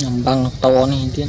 Nyambang tawa nih dia.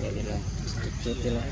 Jadi lah, cuti lah.